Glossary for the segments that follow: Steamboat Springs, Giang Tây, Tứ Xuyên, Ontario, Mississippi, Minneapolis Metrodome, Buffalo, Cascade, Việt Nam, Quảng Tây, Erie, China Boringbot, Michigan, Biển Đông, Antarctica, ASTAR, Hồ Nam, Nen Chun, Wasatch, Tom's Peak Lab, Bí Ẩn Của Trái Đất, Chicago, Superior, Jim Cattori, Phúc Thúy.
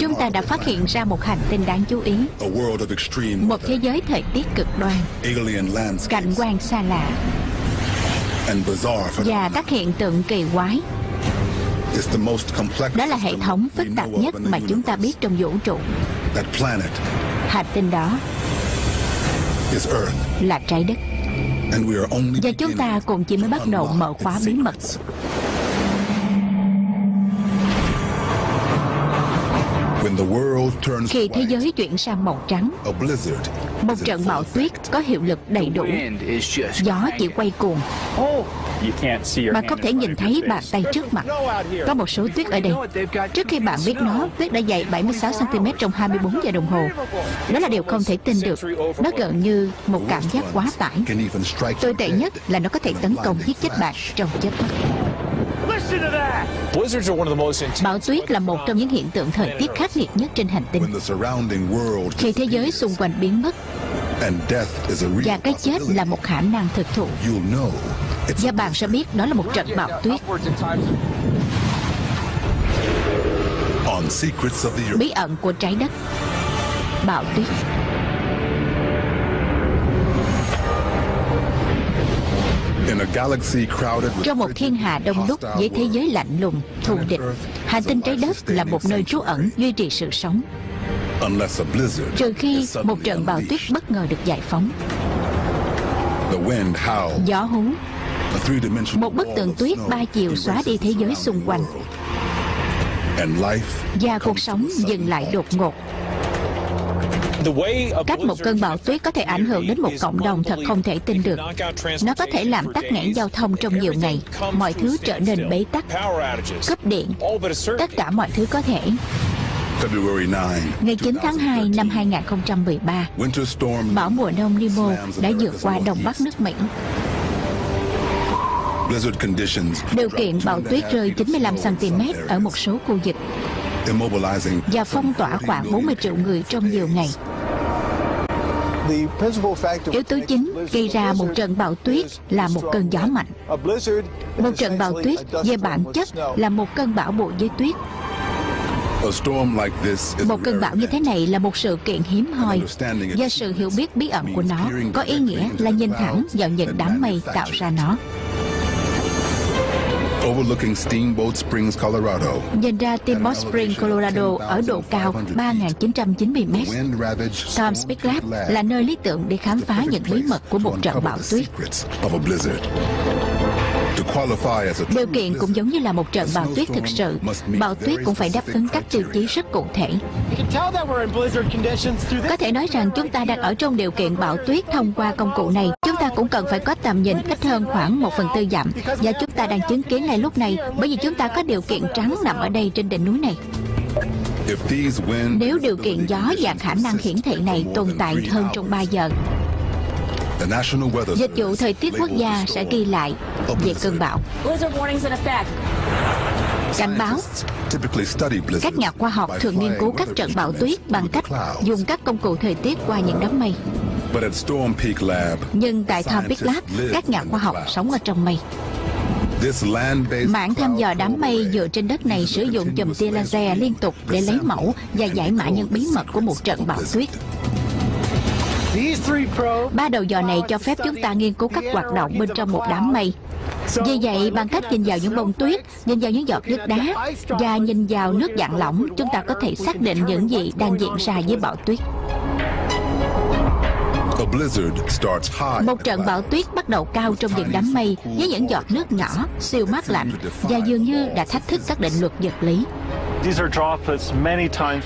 Chúng ta đã phát hiện ra một hành tinh đáng chú ý, một thế giới thời tiết cực đoan, cảnh quan xa lạ và các hiện tượng kỳ quái. Đó là hệ thống phức tạp nhất mà chúng ta biết trong vũ trụ. Hành tinh đó là trái đất. Và chúng ta cũng chỉ mới bắt đầu mở khóa bí mật. Khi thế giới chuyển sang màu trắng, một trận bão tuyết có hiệu lực đầy đủ. Gió chỉ quay cuồng. Bạn không thể nhìn thấy bàn tay trước mặt. Có một số tuyết ở đây. Trước khi bạn biết nó, tuyết đã dày 76 cm trong 24 giờ đồng hồ. Đó là điều không thể tin được. Nó gần như một cảm giác quá tải. Tồi tệ nhất là nó có thể tấn công giết chết bạn trong chớp mắt. Bão tuyết là một trong những hiện tượng thời tiết khắc nghiệt nhất trên hành tinh. Khi thế giới xung quanh biến mất và cái chết là một khả năng thực thụ, và bạn sẽ biết đó là một trận bão tuyết. Bí ẩn của trái đất, bão tuyết. Trong một thiên hà đông đúc với thế giới lạnh lùng, thù địch, hành tinh trái đất là một nơi trú ẩn duy trì sự sống, trừ khi một trận bão tuyết bất ngờ được giải phóng. Gió hú, một bức tường tuyết ba chiều xóa đi thế giới xung quanh, và cuộc sống dừng lại đột ngột. Cách một cơn bão tuyết có thể ảnh hưởng đến một cộng đồng thật không thể tin được. Nó có thể làm tắc nghẽn giao thông trong nhiều ngày, mọi thứ trở nên bế tắc, cúp điện, tất cả mọi thứ có thể. Ngày 9 tháng 2 năm 2013, bão mùa đông Nemo đã vượt qua Đông Bắc nước Mỹ. Điều kiện bão tuyết rơi 95 cm ở một số khu vực và phong tỏa khoảng 40 triệu người trong nhiều ngày. Yếu tố chính gây ra một trận bão tuyết là một cơn gió mạnh. Một trận bão tuyết về bản chất là một cơn bão bụi với tuyết. Một cơn bão như thế này là một sự kiện hiếm hoi, và sự hiểu biết bí ẩn của nó có ý nghĩa là nhìn thẳng vào những đám mây tạo ra nó. Nhìn ra Steamboat Springs, Colorado ở độ cao 3.990 m. Tom's Peak Lab là nơi lý tưởng để khám phá những bí mật của một trận bão tuyết. Điều kiện cũng giống như là một trận bão tuyết thực sự, bão tuyết cũng phải đáp ứng các tiêu chí rất cụ thể. Có thể nói rằng chúng ta đang ở trong điều kiện bão tuyết thông qua công cụ này. Chúng ta cũng cần phải có tầm nhìn cách hơn khoảng 1/4 dặm, và chúng ta đang chứng kiến ngay lúc này bởi vì chúng ta có điều kiện trắng nằm ở đây trên đỉnh núi này. Nếu điều kiện gió và khả năng hiển thị này tồn tại hơn trong 3 giờ, dịch vụ thời tiết quốc gia sẽ ghi lại về cơn bão. Cảnh báo. Các nhà khoa học thường nghiên cứu các trận bão tuyết bằng cách dùng các công cụ thời tiết qua những đám mây. Nhưng tại Tom's Peak Lab, các nhà khoa học sống ở trong mây. Mạng thăm dò đám mây dựa trên đất này sử dụng chùm tia laser liên tục để lấy mẫu và giải mã những bí mật của một trận bão tuyết. Ba đầu dò này cho phép chúng ta nghiên cứu các hoạt động bên trong một đám mây. Vì vậy, bằng cách nhìn vào những bông tuyết, nhìn vào những giọt nước đá và nhìn vào nước dạng lỏng, chúng ta có thể xác định những gì đang diễn ra với bão tuyết. Một trận bão tuyết bắt đầu cao trong những đám mây với những giọt nước nhỏ, siêu mát lạnh và dường như đã thách thức các định luật vật lý.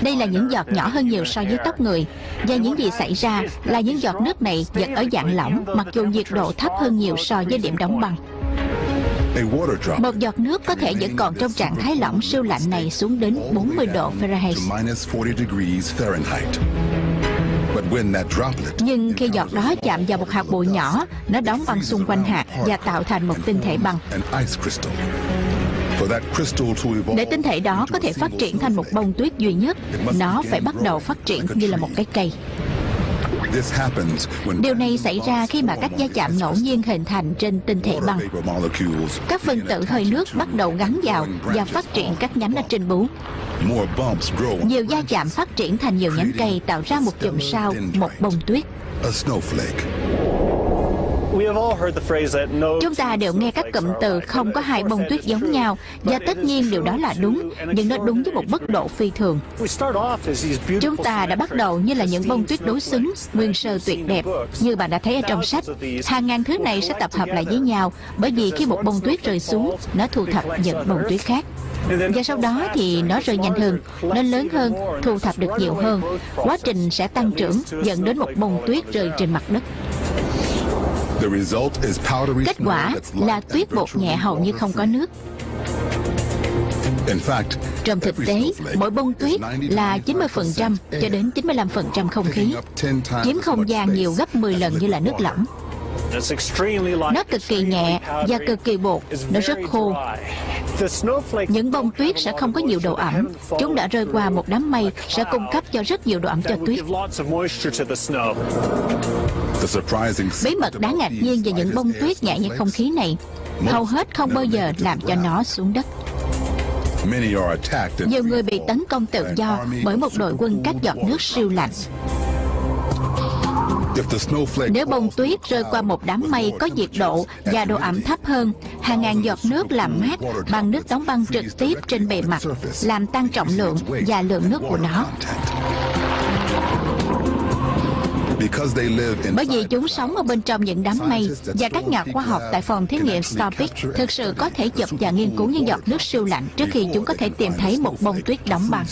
Đây là những giọt nhỏ hơn nhiều so với tóc người, và những gì xảy ra là những giọt nước này vẫn ở dạng lỏng mặc dù nhiệt độ thấp hơn nhiều so với điểm đóng băng. Một giọt nước có thể vẫn còn trong trạng thái lỏng siêu lạnh này xuống đến 40 độ Fahrenheit. Nhưng khi giọt đó chạm vào một hạt bụi nhỏ, nó đóng băng xung quanh hạt và tạo thành một tinh thể băng. Để tinh thể đó có thể phát triển thành một bông tuyết duy nhất, nó phải bắt đầu phát triển như là một cái cây. Điều này xảy ra khi mà các va chạm ngẫu nhiên hình thành trên tinh thể băng. Các phân tử hơi nước bắt đầu gắn vào và phát triển các nhánh ở trên bú. Nhiều va chạm phát triển thành nhiều nhánh cây, tạo ra một chùm sao, một bông tuyết. Chúng ta đều nghe các cụm từ không có hai bông tuyết giống nhau, và tất nhiên điều đó là đúng, nhưng nó đúng với một mức độ phi thường. Chúng ta đã bắt đầu như là những bông tuyết đối xứng, nguyên sơ tuyệt đẹp, như bạn đã thấy ở trong sách. Hàng ngàn thứ này sẽ tập hợp lại với nhau, bởi vì khi một bông tuyết rơi xuống, nó thu thập những bông tuyết khác. Và sau đó thì nó rơi nhanh hơn, nó lớn hơn, thu thập được nhiều hơn. Quá trình sẽ tăng trưởng, dẫn đến một bông tuyết rơi trên mặt đất. Kết quả là tuyết bột nhẹ hầu như không có nước. Trong thực tế, mỗi bông tuyết là 90% cho đến 95% không khí, chiếm không gian nhiều gấp 10 lần như là nước lỏng. Nó cực kỳ nhẹ và cực kỳ bột, nó rất khô. Những bông tuyết sẽ không có nhiều độ ẩm. Chúng đã rơi qua một đám mây sẽ cung cấp cho rất nhiều độ ẩm cho tuyết. Bí mật đáng ngạc nhiên về những bông tuyết nhẹ như không khí này, hầu hết không bao giờ làm cho nó xuống đất. Nhiều người bị tấn công tự do bởi một đội quân các giọt nước siêu lạnh. Nếu bông tuyết rơi qua một đám mây có nhiệt độ và độ ẩm thấp hơn, hàng ngàn giọt nước làm mát bằng nước đóng băng trực tiếp trên bề mặt, làm tăng trọng lượng và lượng nước của nó. Bởi vì chúng sống ở bên trong những đám mây, và các nhà khoa học tại phòng thí nghiệm Tom's Peak thực sự có thể chụp và nghiên cứu những giọt nước siêu lạnh trước khi chúng có thể tìm thấy một bông tuyết đóng băng.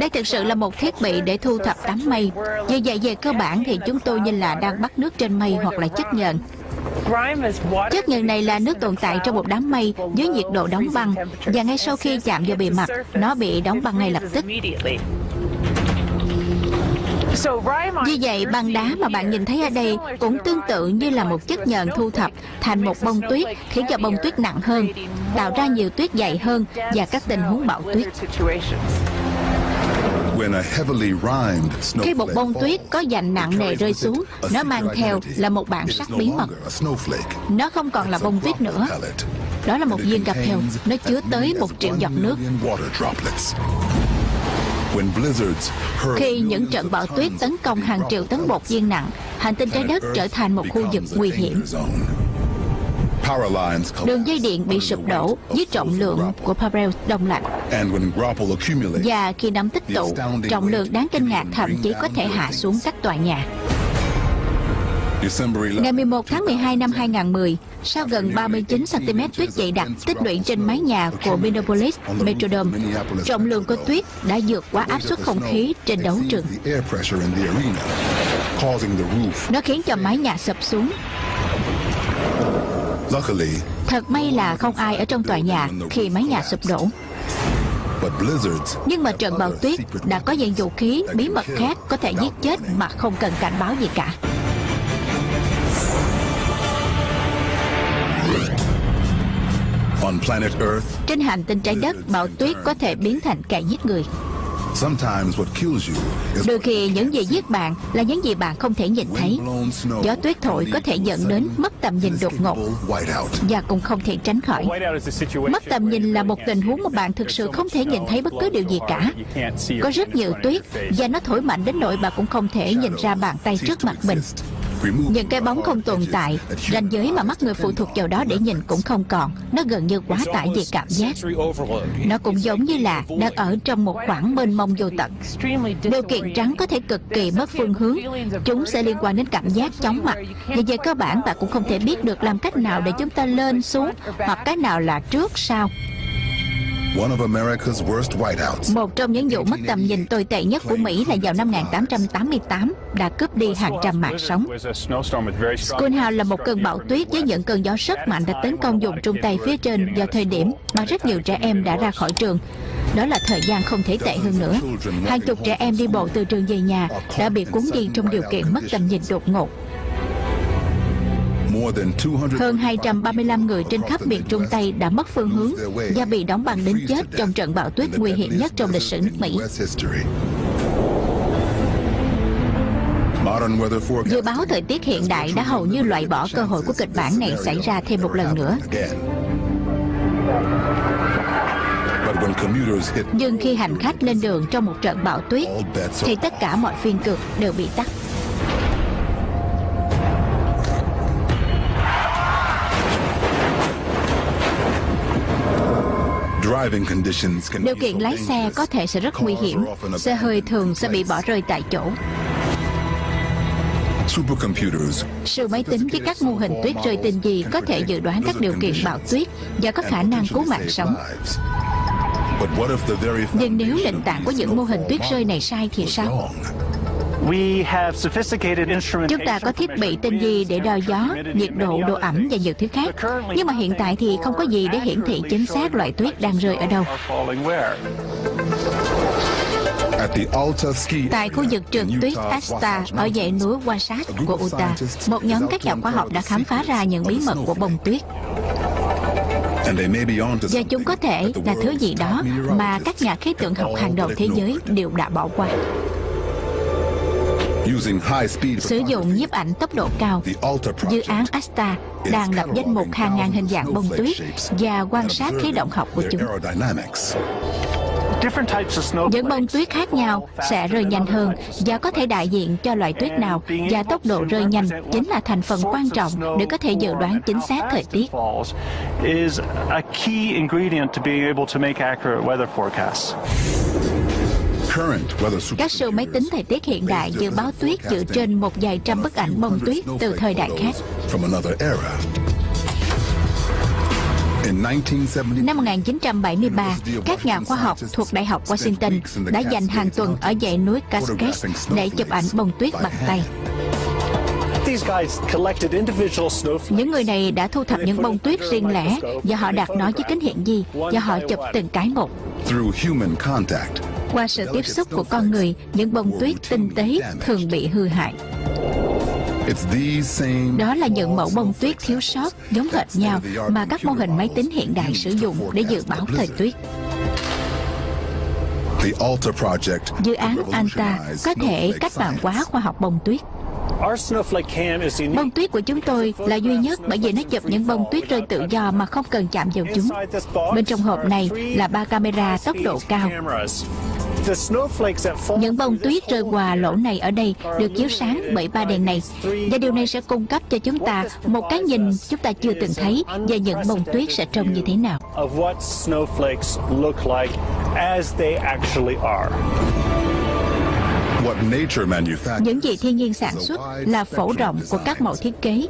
Đây thực sự là một thiết bị để thu thập đám mây. Như vậy về cơ bản thì chúng tôi như là đang bắt nước trên mây hoặc là chất nhờn. Chất nhờn này là nước tồn tại trong một đám mây dưới nhiệt độ đóng băng, và ngay sau khi chạm vào bề mặt, nó bị đóng băng ngay lập tức. Như vậy, băng đá mà bạn nhìn thấy ở đây cũng tương tự như là một chất nhờn thu thập thành một bông tuyết, khiến cho bông tuyết nặng hơn, tạo ra nhiều tuyết dày hơn và các tình huống bão tuyết. Khi một bông tuyết có dạnh nặng nề rơi xuống, nó mang theo là một bản sắc bí mật. Nó không còn là bông tuyết nữa. Đó là một viên cà phê, nó chứa tới 1 triệu giọt nước. Khi những trận bão tuyết tấn công hàng triệu tấn bột viên nặng, hành tinh trái đất trở thành một khu vực nguy hiểm. Đường dây điện bị sụp đổ dưới trọng lượng của Parel đông lạnh. Và khi nấm tích tụ, trọng lượng đáng kinh ngạc thậm chí có thể hạ xuống các tòa nhà. Ngày 11 tháng 12 năm 2010, sau gần 39 cm tuyết dày đặc tích lũy trên mái nhà của Minneapolis Metrodome, trọng lượng của tuyết đã vượt quá áp suất không khí trên đấu trường. Nó khiến cho mái nhà sập xuống. Thật may là không ai ở trong tòa nhà khi mái nhà sụp đổ. Nhưng mà trận bão tuyết đã có những vũ khí bí mật khác có thể giết chết mà không cần cảnh báo gì cả. Trên hành tinh trái đất, bão tuyết có thể biến thành kẻ giết người. Đôi khi những gì giết bạn là những gì bạn không thể nhìn thấy. Gió tuyết thổi có thể dẫn đến mất tầm nhìn đột ngột, và cũng không thể tránh khỏi. Mất tầm nhìn là một tình huống mà bạn thực sự không thể nhìn thấy bất cứ điều gì cả. Có rất nhiều tuyết, và nó thổi mạnh đến nỗi bạn cũng không thể nhìn ra bàn tay trước mặt mình. Những cái bóng không tồn tại, ranh giới mà mắt người phụ thuộc vào đó để nhìn cũng không còn. Nó gần như quá tải về cảm giác. Nó cũng giống như là đang ở trong một khoảng mênh mông vô tận. Điều kiện trắng có thể cực kỳ mất phương hướng. Chúng sẽ liên quan đến cảm giác chóng mặt. Vì về cơ bản bạn cũng không thể biết được làm cách nào để chúng ta lên xuống, hoặc cái nào là trước sau. Một trong những vụ mất tầm nhìn tồi tệ nhất của Mỹ là vào năm 1888 đã cướp đi hàng trăm mạng sống. Schoonhound là một cơn bão tuyết với những cơn gió rất mạnh đã tấn công vùng Trung Tây phía trên vào thời điểm mà rất nhiều trẻ em đã ra khỏi trường. Đó là thời gian không thể tệ hơn nữa. Hàng chục trẻ em đi bộ từ trường về nhà đã bị cuốn đi trong điều kiện mất tầm nhìn đột ngột. Hơn 235 người trên khắp miền Trung Tây đã mất phương hướng và bị đóng băng đến chết trong trận bão tuyết nguy hiểm nhất trong lịch sử nước Mỹ. Dự báo thời tiết hiện đại đã hầu như loại bỏ cơ hội của kịch bản này xảy ra thêm một lần nữa. Nhưng khi hành khách lên đường trong một trận bão tuyết, thì tất cả mọi phiên cược đều bị tắt. Điều kiện lái xe có thể sẽ rất nguy hiểm, xe hơi thường sẽ bị bỏ rơi tại chỗ. Siêu máy tính với các mô hình tuyết rơi tinh vi có thể dự đoán các điều kiện bão tuyết và có khả năng cứu mạng sống. Nhưng nếu nền tảng của những mô hình tuyết rơi này sai thì sao? Chúng ta có thiết bị tinh vi để đo gió, nhiệt độ, độ ẩm và nhiều thứ khác. Nhưng mà hiện tại thì không có gì để hiển thị chính xác loại tuyết đang rơi ở đâu. Tại khu vực trượt tuyết ASTAR ở dãy núi Wasatch của Utah, một nhóm các nhà khoa học đã khám phá ra những bí mật của bông tuyết. Và chúng có thể là thứ gì đó mà các nhà khí tượng học hàng đầu thế giới đều đã bỏ qua. Sử dụng nhiếp ảnh tốc độ cao, dự án ASTAR đang lập danh mục hàng ngàn hình dạng bông tuyết và quan sát khí động học của chúng. Những bông tuyết khác nhau sẽ rơi nhanh hơn và có thể đại diện cho loại tuyết nào, và tốc độ rơi nhanh chính là thành phần quan trọng để có thể dự đoán chính xác thời tiết. Các siêu máy tính thời tiết hiện đại dự báo tuyết dựa trên một vài trăm bức ảnh bông tuyết từ thời đại khác. Năm 1973, các nhà khoa học thuộc Đại học Washington đã dành hàng tuần ở dãy núi Cascade để chụp ảnh bông tuyết bằng tay. Những người này đã thu thập những bông tuyết riêng lẻ và họ đặt nó với kính hiển vi và họ chụp từng cái một. Qua sự tiếp xúc của con người, những bông tuyết tinh tế thường bị hư hại. Đó là những mẫu bông tuyết thiếu sót giống hệt nhau mà các mô hình máy tính hiện đại sử dụng để dự báo thời tuyết. Dự án Alta có thể cách mạng hóa khoa học bông tuyết. Bông tuyết của chúng tôi là duy nhất bởi vì nó chụp những bông tuyết rơi tự do mà không cần chạm vào chúng. Bên trong hộp này là 3 camera tốc độ cao. Những bông tuyết rơi qua lỗ này ở đây được chiếu sáng bởi 3 đèn này, và điều này sẽ cung cấp cho chúng ta một cái nhìn chúng ta chưa từng thấy về những bông tuyết sẽ trông như thế nào. Những gì thiên nhiên sản xuất là phổ rộng của các mẫu thiết kế,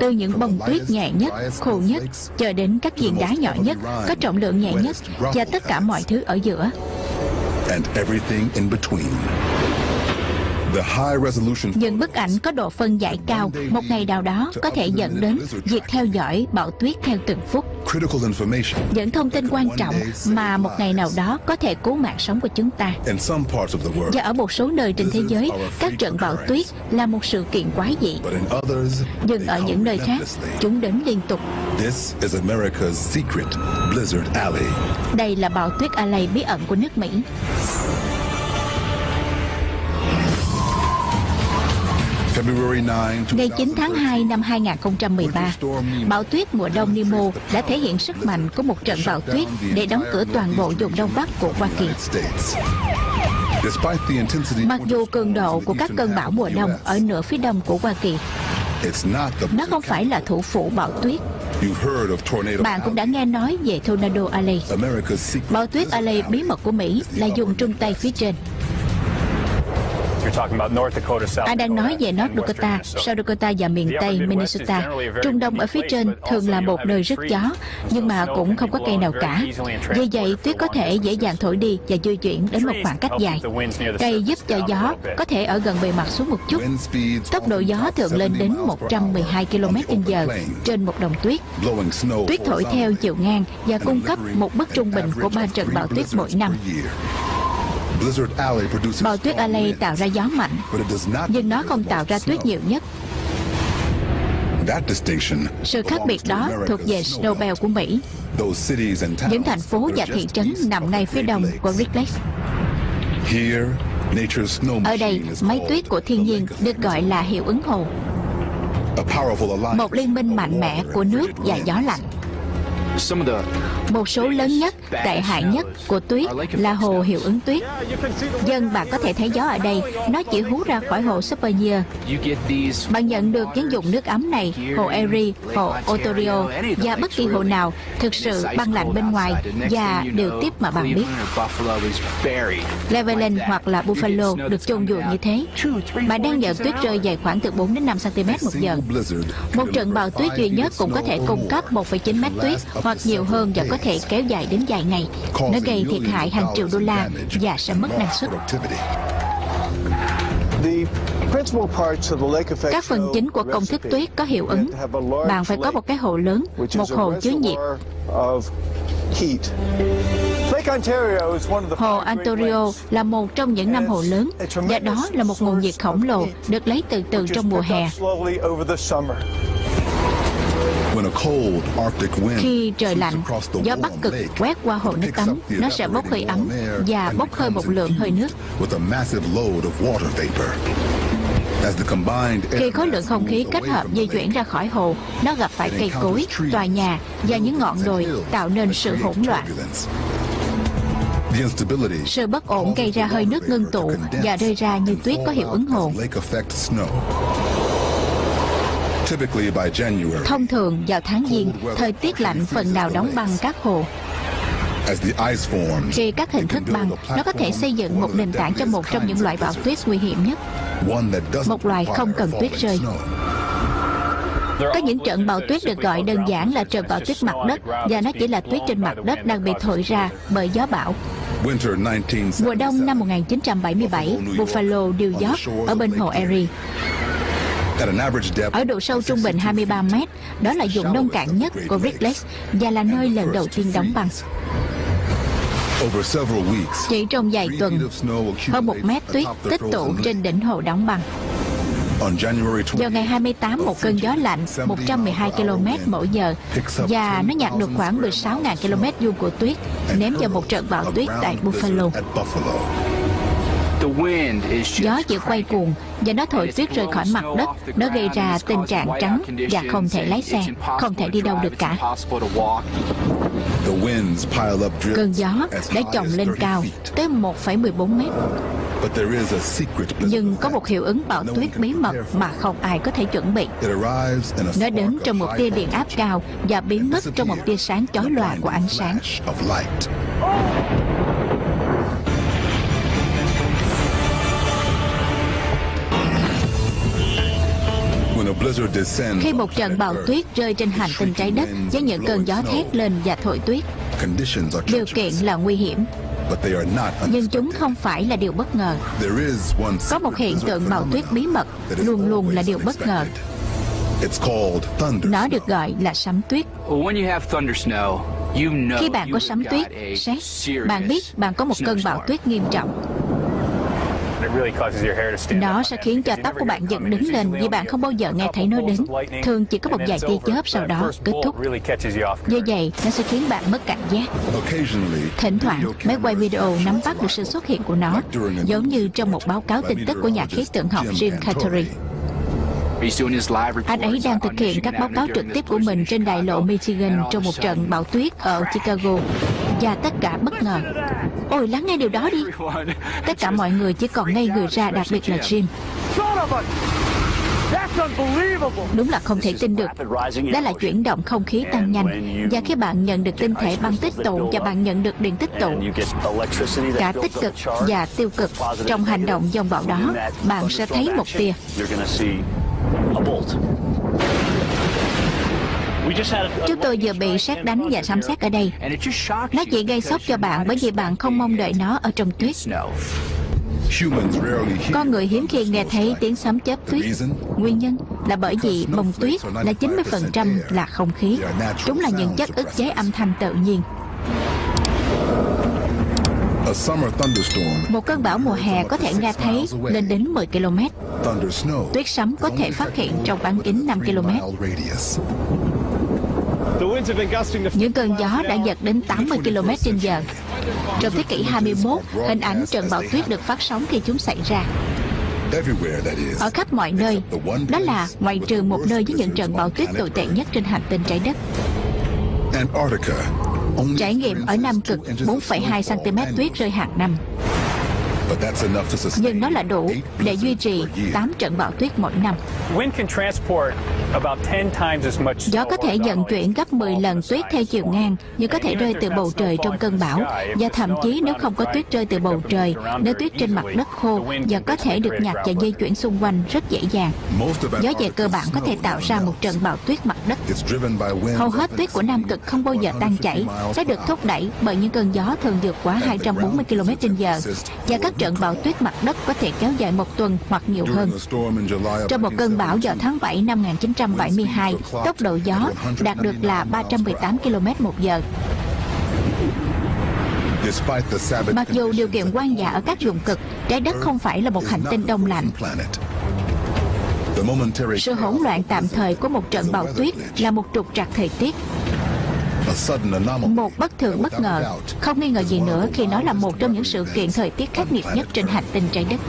từ những bông tuyết nhẹ nhất, khô nhất, cho đến các viên đá nhỏ nhất, có trọng lượng nhẹ nhất, và tất cả mọi thứ ở giữa. Những bức ảnh có độ phân giải cao một ngày nào đó có thể dẫn đến việc theo dõi bão tuyết theo từng phút. Những thông tin quan trọng mà một ngày nào đó có thể cứu mạng sống của chúng ta. Và ở một số nơi trên thế giới, các trận bão tuyết là một sự kiện quái dị. Nhưng ở những nơi khác, chúng đến liên tục. Đây là bão tuyết Alley bí ẩn của nước Mỹ. Ngày 9 tháng 2 năm 2013, bão tuyết mùa đông Nemo đã thể hiện sức mạnh của một trận bão tuyết để đóng cửa toàn bộ vùng Đông Bắc của Hoa Kỳ. Mặc dù cường độ của các cơn bão mùa đông ở nửa phía đông của Hoa Kỳ, nó không phải là thủ phủ bão tuyết. Bạn cũng đã nghe nói về Tornado Alley. Bão tuyết Alley bí mật của Mỹ là vùng Trung Tây phía trên. Anh đang nói về North Dakota, South Dakota và miền Tây Minnesota. Trung Đông ở phía trên thường là một nơi rất gió, nhưng mà cũng không có cây nào cả. Vì vậy, tuyết có thể dễ dàng thổi đi và di chuyển đến một khoảng cách dài. Cây giúp cho gió có thể ở gần bề mặt xuống một chút. Tốc độ gió thường lên đến 112 km/h trên một đồng tuyết. Tuyết thổi theo chiều ngang và cung cấp một mức trung bình của 3 trận bão tuyết mỗi năm. Bão tuyết Alley tạo ra gió mạnh, nhưng nó không tạo ra tuyết nhiều nhất. Sự khác biệt đó thuộc về Snowbelt của Mỹ, những thành phố và thị trấn nằm ngay phía đông của Great Lakes. Ở đây, máy tuyết của thiên nhiên được gọi là hiệu ứng hồ, một liên minh mạnh mẽ của nước và gió lạnh. Một số lớn nhất, tệ hại nhất của tuyết là hồ hiệu ứng tuyết. Dân bạn có thể thấy gió ở đây, nó chỉ hú ra khỏi hồ Superior. Bạn nhận được những vùng nước ấm này, hồ Erie, hồ Ontario và bất kỳ hồ nào thực sự băng lạnh bên ngoài và điều tiếp mà bạn biết. Levelin hoặc là Buffalo được chôn vùi như thế. Bạn đang nhận tuyết rơi dày khoảng từ 4 đến 5 cm một giờ. Một trận bão tuyết duy nhất cũng có thể cung cấp 1,9 mét tuyết hoặc nhiều hơn và có thể kéo dài đến vài ngày. Nó gây thiệt hại hàng triệu đô la và sẽ mất năng suất. Các phần chính của công thức tuyết có hiệu ứng. Bạn phải có một cái hồ lớn, một hồ chứa nhiệt. Hồ Ontario là một trong những năm hồ lớn, và đó là một nguồn nhiệt khổng lồ được lấy từ từ trong mùa hè. Khi trời lạnh, gió bắc cực quét qua hồ nước ấm, nó sẽ bốc hơi ấm và bốc hơi một lượng hơi nước. Khi khối lượng không khí kết hợp di chuyển ra khỏi hồ, nó gặp phải cây cối, tòa nhà và những ngọn đồi tạo nên sự hỗn loạn. Sự bất ổn gây ra hơi nước ngưng tụ và rơi ra như tuyết có hiệu ứng hồ. Thông thường vào tháng Giêng, thời tiết lạnh phần nào đóng băng các hồ. Khi các hình thức băng, nó có thể xây dựng một nền tảng cho một trong những loại bão tuyết nguy hiểm nhất, một loại không cần tuyết rơi. Có những trận bão tuyết được gọi đơn giản là trận bão tuyết mặt đất, và nó chỉ là tuyết trên mặt đất đang bị thổi ra bởi gió bão. Mùa đông năm 1977, Buffalo, New York, ở bên hồ Erie. Ở độ sâu trung bình 23 mét, đó là vùng nông cạn nhất của Great Lakes và là nơi lần đầu tiên đóng băng. Chỉ trong vài tuần, hơn 1 mét tuyết tích tụ trên đỉnh hồ đóng băng. Vào ngày 28, một cơn gió lạnh 112 km mỗi giờ và nó nhạt được khoảng 16.000 km vuông của tuyết, ném vào một trận bão tuyết tại Buffalo. Gió chỉ quay cuồng và nó thổi tuyết rơi khỏi mặt đất. Nó gây ra tình trạng trắng và không thể lái xe, không thể đi đâu được cả. Cơn gió đã chồng lên cao tới 1,14 mét. Nhưng có một hiệu ứng bão tuyết bí mật mà không ai có thể chuẩn bị. Nó đến trong một tia điện áp cao và biến mất trong một tia sáng chói lòa của ánh sáng. Khi một trận bão tuyết rơi trên hành tinh trái đất với những cơn gió thét lên và thổi tuyết, điều kiện là nguy hiểm, nhưng chúng không phải là điều bất ngờ. Có một hiện tượng bão tuyết bí mật luôn luôn là điều bất ngờ. Nó được gọi là sấm tuyết. Khi bạn có sấm tuyết, sét, bạn biết bạn có một cơn bão tuyết nghiêm trọng. Nó sẽ khiến cho tóc của bạn dựng đứng lên vì bạn không bao giờ nghe thấy nó đến. Thường chỉ có một vài tia chớp sau đó kết thúc. Như vậy, nó sẽ khiến bạn mất cảnh giác. Thỉnh thoảng, máy quay video nắm bắt được sự xuất hiện của nó, giống như trong một báo cáo tin tức của nhà khí tượng học Jim Cattori. Anh ấy đang thực hiện các báo cáo trực tiếp của mình trên đại lộ Michigan trong một trận bão tuyết ở Chicago. Và tất cả bất ngờ. Ôi, lắng nghe điều đó đi. Tất cả mọi người chỉ còn ngây người ra, đặc biệt là Jim. Đúng là không thể tin được. Đó là chuyển động không khí tăng nhanh. Và khi bạn nhận được tinh thể băng tích tụ và bạn nhận được điện tích tụ, cả tích cực và tiêu cực trong hành động dòng bão đó, bạn sẽ thấy một tia. Chúng tôi vừa bị sét đánh và sấm sét ở đây. Nó chỉ gây sốc cho bạn bởi vì bạn không mong đợi nó ở trong tuyết. Con người hiếm khi nghe thấy tiếng sấm chớp tuyết. Nguyên nhân là bởi vì bông tuyết là 90% là không khí. Chúng là những chất ức chế âm thanh tự nhiên. Một cơn bão mùa hè có thể nghe thấy lên đến 10 km. Tuyết sấm có thể phát hiện trong bán kính 5 km. Những cơn gió đã giật đến 80 km/h. Trong thế kỷ 21, hình ảnh trận bão tuyết được phát sóng khi chúng xảy ra. Ở khắp mọi nơi, đó là ngoại trừ một nơi với những trận bão tuyết tồi tệ nhất trên hành tinh trái đất. Trải nghiệm ở Nam Cực, 4,2 cm tuyết rơi hàng năm. Nhưng nó là đủ để duy trì 8 trận bão tuyết mỗi năm. Gió có thể vận chuyển gấp 10 lần tuyết theo chiều ngang, nhưng có thể rơi từ bầu trời trong cơn bão. Và thậm chí nếu không có tuyết rơi từ bầu trời, nếu tuyết trên mặt đất khô và có thể được nhặt và di chuyển xung quanh rất dễ dàng. Gió về cơ bản có thể tạo ra một trận bão tuyết mặt đất. Hầu hết tuyết của Nam Cực không bao giờ tan chảy, sẽ được thúc đẩy bởi những cơn gió thường vượt quá 240 km/h. Và các trận bão tuyết mặt đất có thể kéo dài một tuần hoặc nhiều hơn. Trong một cơn bão vào tháng 7 năm 1972, tốc độ gió đạt được là 318 km/h. Mặc dù điều kiện hoang dã ở các vùng cực, trái đất không phải là một hành tinh đông lạnh. Sự hỗn loạn tạm thời của một trận bão tuyết là một trục trặc thời tiết. Một bất thường bất ngờ, không nghi ngờ gì nữa khi nó là một trong những sự kiện thời tiết khắc nghiệt nhất trên hành tinh trái đất.